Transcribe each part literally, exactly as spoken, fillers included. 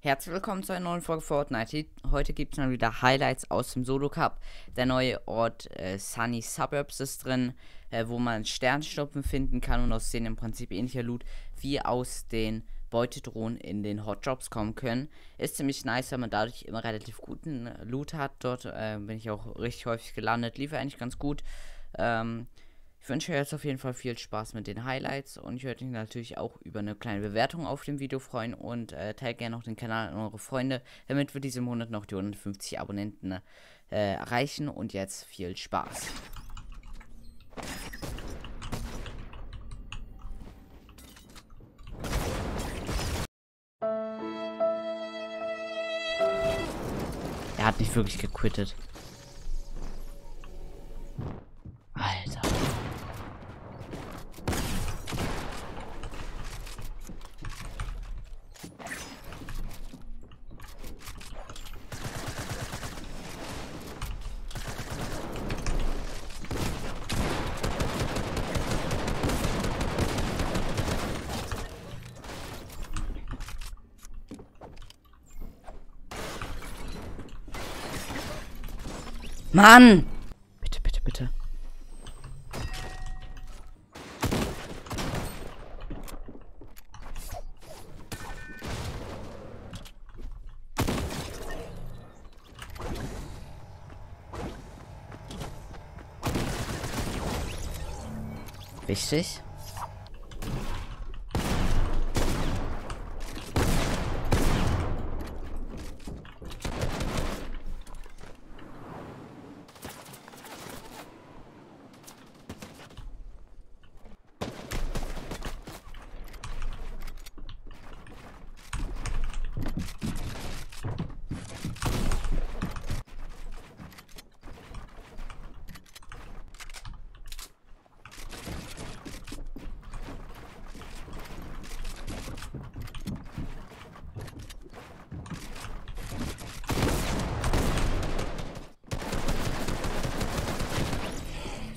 Herzlich willkommen zu einer neuen Folge Fortnite. Heute gibt es mal wieder Highlights aus dem Solo Cup. Der neue Ort äh, Sunny Suburbs ist drin, äh, wo man Sternschnuppen finden kann und aus denen im Prinzip ähnlicher Loot wie aus den Beutedrohnen in den Hot Drops kommen können. Ist ziemlich nice, weil man dadurch immer relativ guten Loot hat. Dort äh, bin ich auch richtig häufig gelandet, lief eigentlich ganz gut. Ähm, Ich wünsche euch jetzt auf jeden Fall viel Spaß mit den Highlights und ich würde mich natürlich auch über eine kleine Bewertung auf dem Video freuen und äh, teilt gerne noch den Kanal an eure Freunde, damit wir diesen Monat noch die hundertfünfzig Abonnenten äh, erreichen, und jetzt viel Spaß. Er hat nicht wirklich gequittet. Alter. Mann! Bitte, bitte, bitte. Wichtig.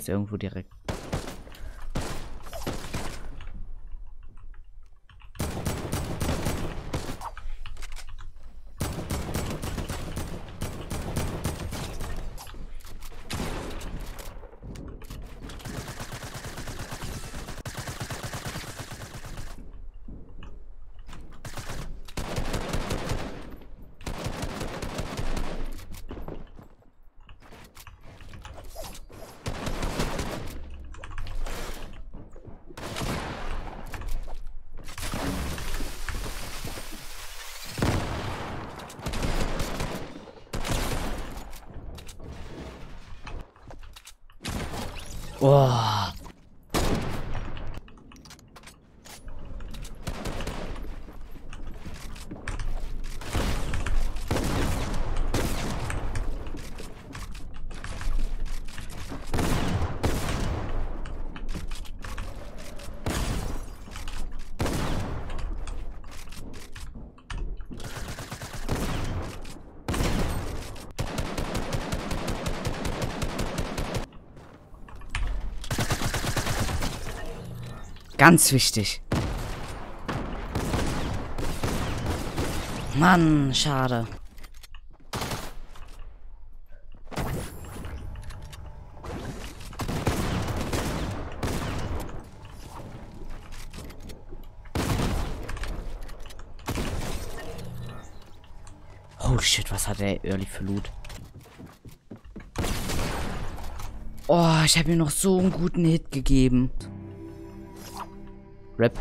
Irgendwo direkt. Oh. Ganz wichtig. Mann, schade. Oh shit, was hat der Early für Loot? Oh, ich habe ihm noch so einen guten Hit gegeben. Rip.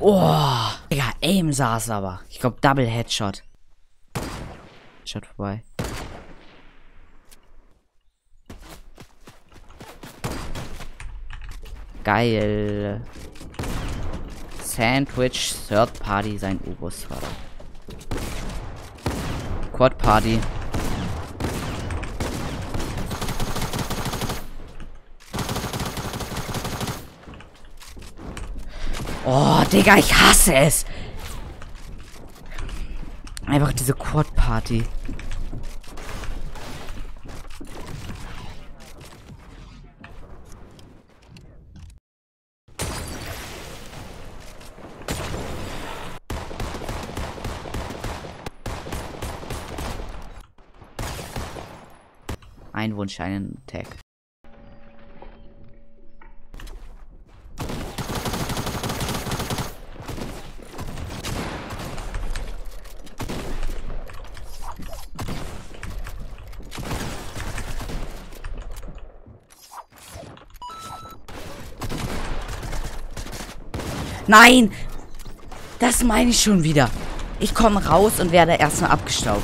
Oh, Digga, Aim saß aber. Ich glaube, Double Headshot. Headshot vorbei. Geil. Sandwich Third Party, sein U-Bus war da. Quad Party. Oh, Digga, ich hasse es. Einfach diese Quad-Party. einen Wunsch, einen Tag. Nein! Das meine ich schon wieder. Ich komme raus und werde erstmal abgestaubt.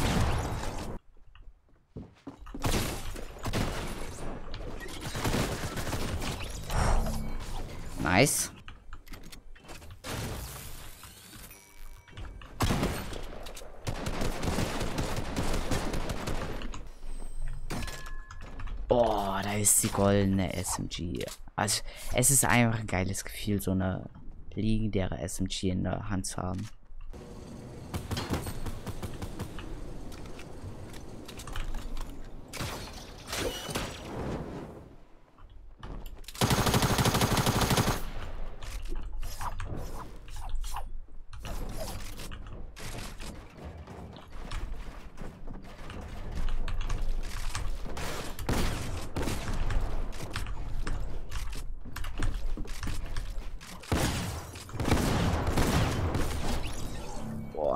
Nice. Oh, da ist die goldene S M G. Also, es ist einfach ein geiles Gefühl, so eine legendäre S M G in der Hand zu haben.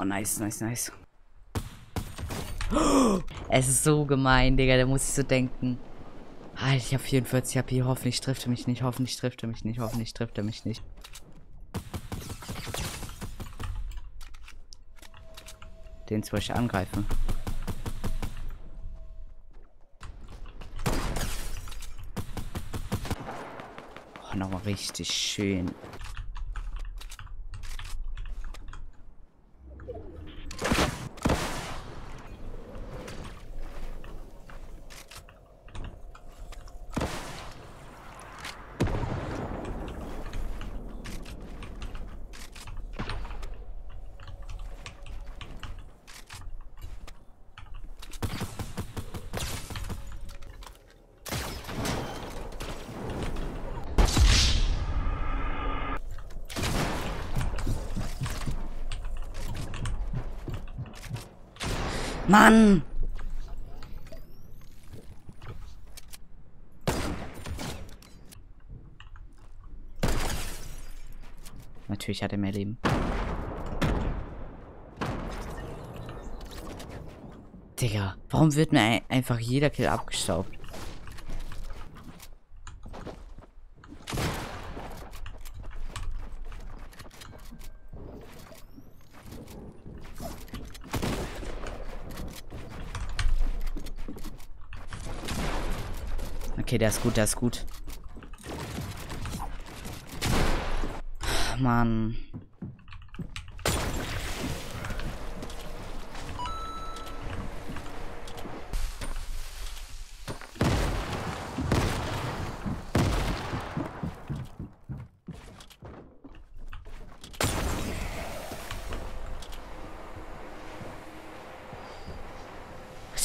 Nice, nice, nice. Es ist so gemein, Digga, da muss ich so denken. Alter, ich habe vierundvierzig H P, hoffentlich trifft er mich nicht, hoffentlich trifft er mich nicht, hoffentlich trifft er mich nicht. Den soll ich angreifen. Oh, nochmal richtig schön. Mann! Natürlich hat er mehr Leben. Digga, warum wird mir einfach jeder Kill abgestaubt? Okay, der ist gut, der ist gut. Mann.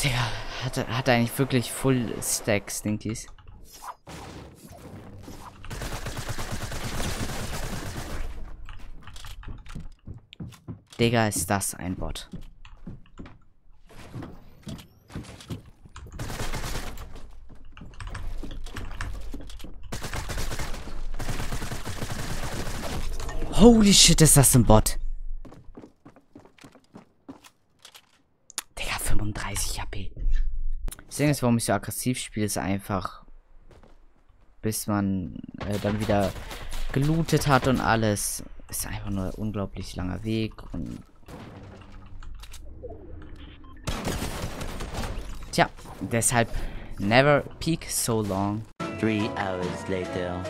Digga, hat, hat er eigentlich wirklich Full Stack Stinkies? Digga, ist das ein Bot. Holy shit, ist das ein Bot. Digga, fünfunddreißig H P. Das Ding ist, warum ich so aggressiv spiele, ist einfach, bis man äh, dann wieder gelootet hat und alles. Ist einfach nur ein unglaublich langer Weg und. Tja, deshalb never peak so long. Three hours later.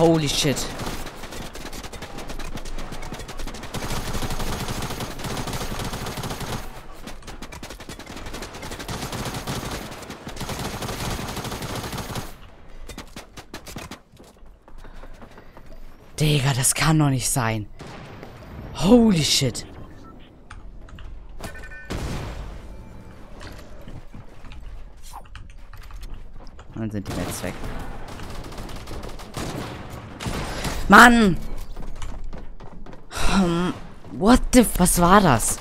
Holy shit. Digga, das kann doch nicht sein. Holy shit. Und dann sind die jetzt weg. Mann! What the... Was war das?